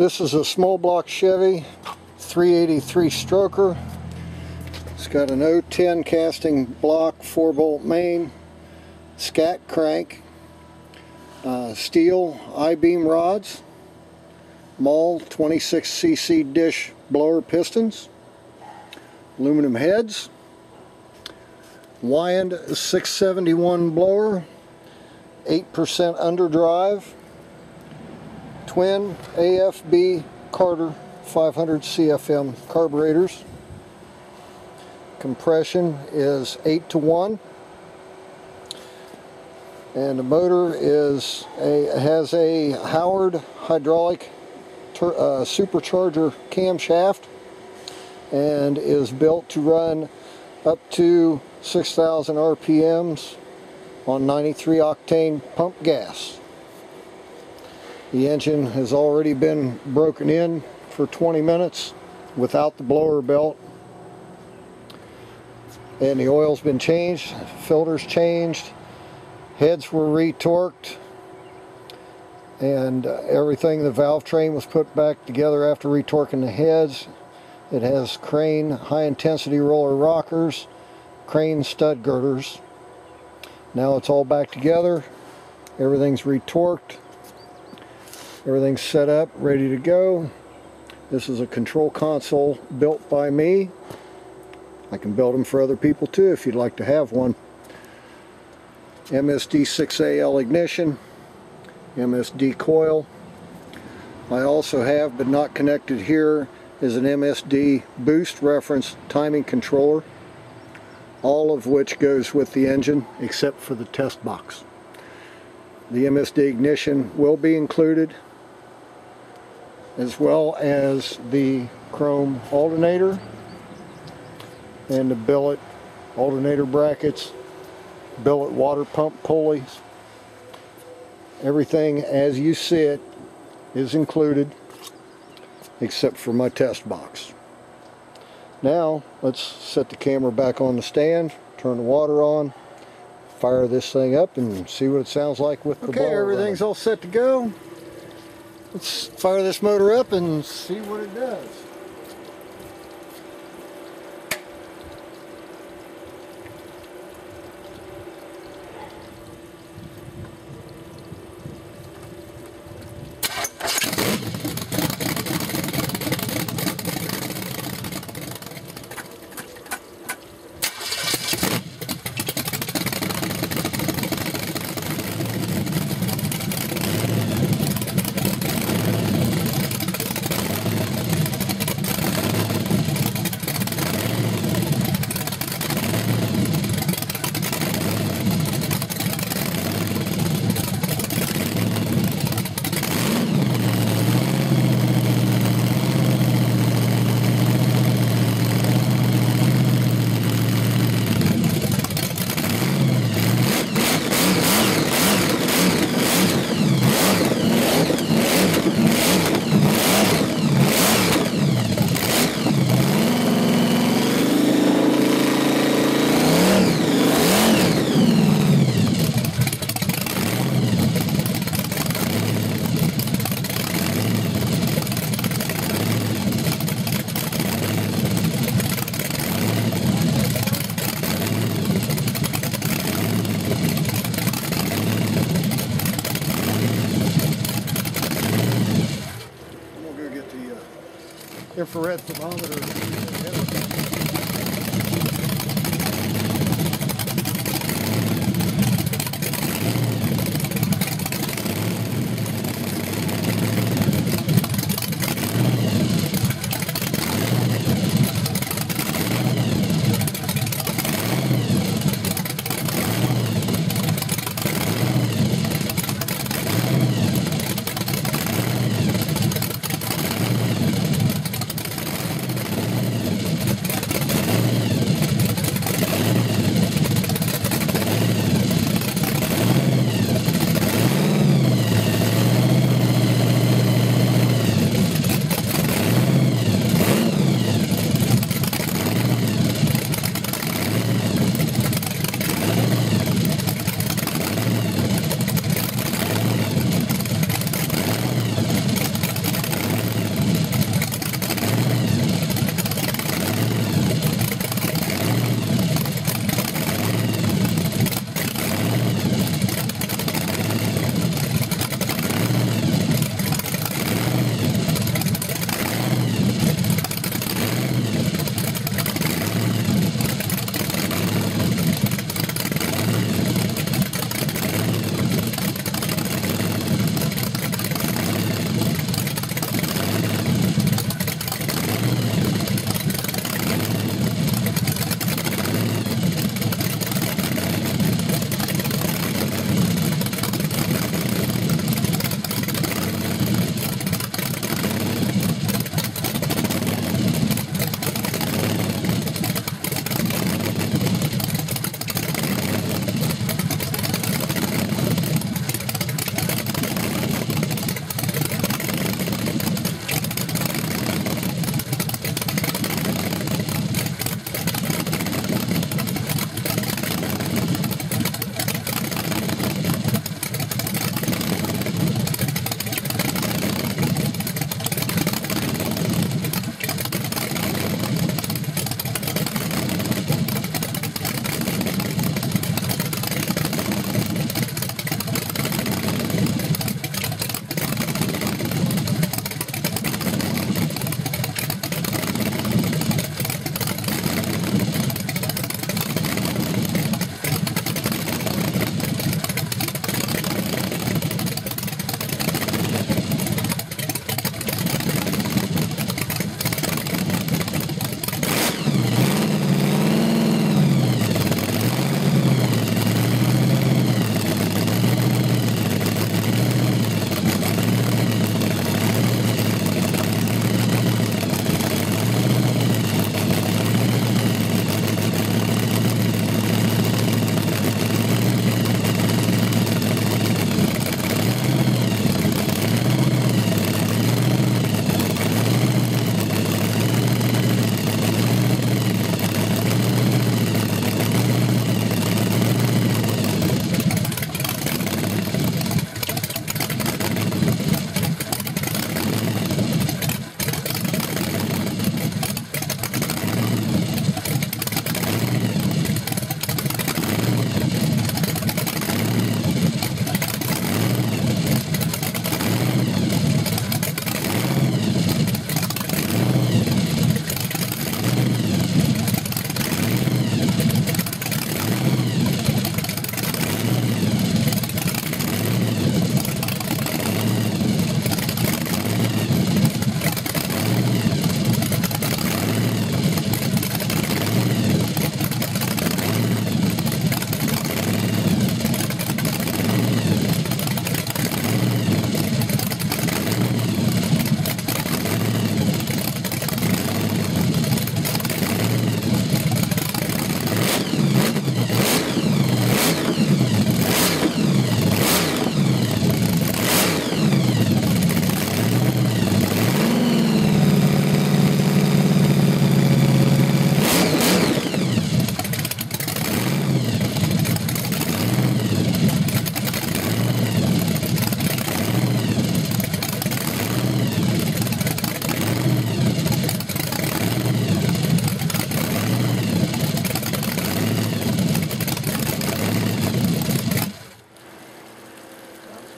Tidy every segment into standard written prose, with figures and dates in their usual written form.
This is a small block Chevy 383 stroker. It's got an O10 casting block, 4-bolt main, Scat Crank, steel I-beam rods, Mahl 26cc dish blower pistons, aluminum heads, Wyand 671 blower, 8% underdrive, twin AFB Carter 500 CFM carburetors. Compression is 8 to 1, and the motor is has a Howard hydraulic supercharger camshaft and is built to run up to 6,000 RPMs on 93 octane pump gas. The engine has already been broken in for 20 minutes without the blower belt, and the oil's been changed, filters changed, heads were retorqued, and everything. The valve train was put back together after retorquing the heads. It has Crane high intensity roller rockers, Crane stud girders. Now it's all back together, everything's retorqued, everything's set up, ready to go. This is a control console built by me. I can build them for other people too if you'd like to have one. MSD 6AL ignition, MSD coil. I also have, but not connected here, is an MSD boost reference timing controller, all of which goes with the engine except for the test box. The MSD ignition will be included, as well as the chrome alternator and the billet alternator brackets, billet water pump pulleys. Everything as you see it is included except for my test box. Now let's set the camera back on the stand, turn the water on, fire this thing up, and see what it sounds like with the blower. Okay, everything's all set to go. Let's fire this motor up and see what it does. Infrared thermometer.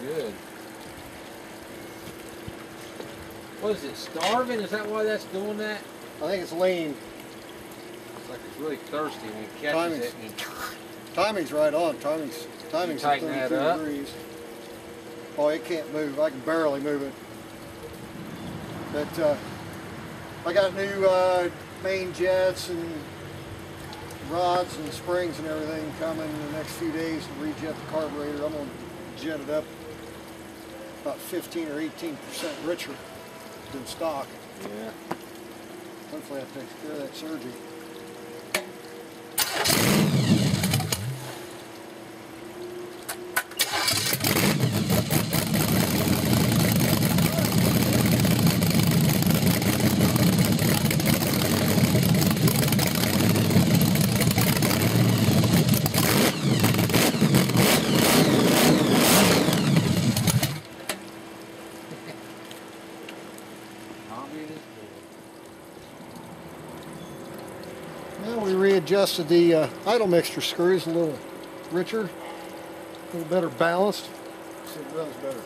good. What is it, starving? Is that why that's doing that? I think it's lean. It's like it's really thirsty when it catches it. And timing's right on. Timing's at 32 degrees. Oh, it can't move. I can barely move it. But I got new main jets and rods and springs and everything coming in the next few days to rejet the carburetor. I'm gonna jet it up about 15 or 18% richer than stock. Yeah. Hopefully that takes care of that surgery. Adjusted the idle mixture screws a little richer, a little better balanced. It runs better.